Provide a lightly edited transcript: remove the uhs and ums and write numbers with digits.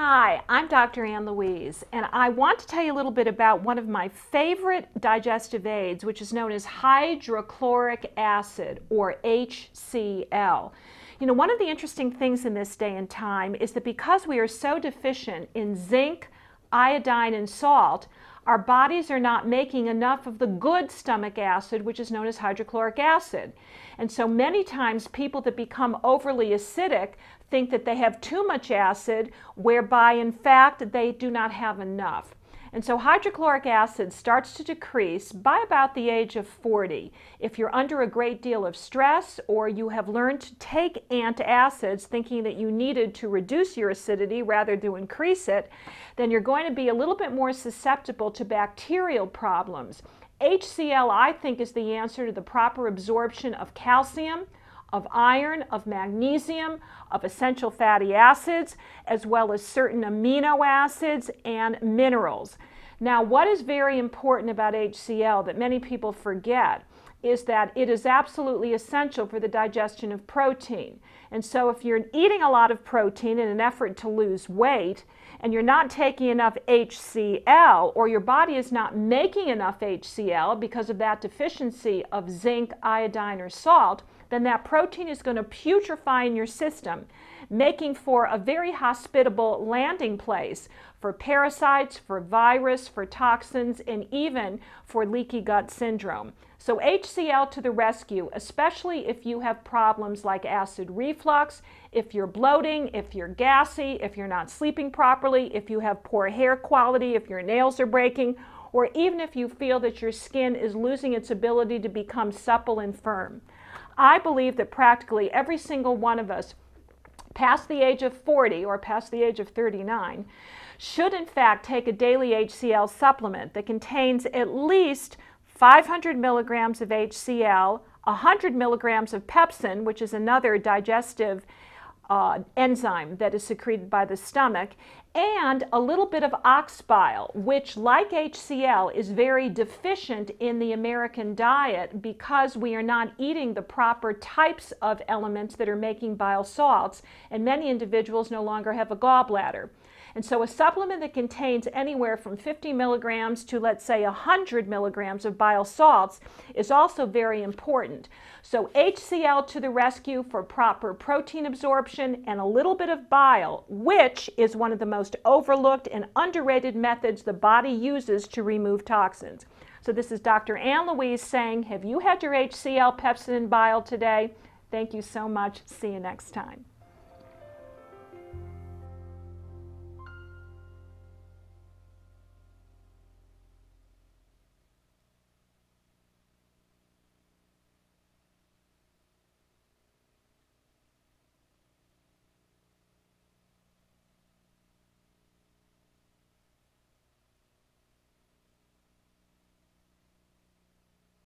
Hi, I'm Dr. Ann Louise, and I want to tell you a little bit about one of my favorite digestive aids, which is known as hydrochloric acid, or HCL. You know, one of the interesting things in this day and time is that because we are so deficient in zinc, iodine, and salt, our bodies are not making enough of the good stomach acid, which is known as hydrochloric acid. And so many times people that become overly acidic think that they have too much acid, whereby in fact they do not have enough. And so hydrochloric acid starts to decrease by about the age of 40. If you're under a great deal of stress or you have learned to take antacids thinking that you needed to reduce your acidity rather than increase it, then you're going to be a little bit more susceptible to bacterial problems. HCL, I think, is the answer to the proper absorption of calcium, of iron, of magnesium, of essential fatty acids, as well as certain amino acids and minerals. Now, what is very important about HCL that many people forget is that it is absolutely essential for the digestion of protein. And so if you're eating a lot of protein in an effort to lose weight and you're not taking enough HCL, or your body is not making enough HCL because of that deficiency of zinc, iodine, or salt, then that protein is going to putrefy in your system, making for a very hospitable landing place for parasites, for virus, for toxins, and even for leaky gut syndrome. So HCL to the rescue, especially if you have problems like acid reflux, if you're bloating, if you're gassy, if you're not sleeping properly, if you have poor hair quality, if your nails are breaking, or even if you feel that your skin is losing its ability to become supple and firm. I believe that practically every single one of us past the age of 40 or past the age of 39 should in fact take a daily HCL supplement that contains at least 500 milligrams of HCL, 100 milligrams of pepsin, which is another digestive enzyme that is secreted by the stomach, and a little bit of ox bile, which, like HCL, is very deficient in the American diet because we are not eating the proper types of elements that are making bile salts, and many individuals no longer have a gallbladder. And so a supplement that contains anywhere from 50 milligrams to, let's say, 100 milligrams of bile salts is also very important. So HCL to the rescue for proper protein absorption and a little bit of bile, which is one of the most overlooked and underrated methods the body uses to remove toxins. So this is Dr. Ann Louise saying, have you had your HCL, pepsin, and bile today? Thank you so much. See you next time.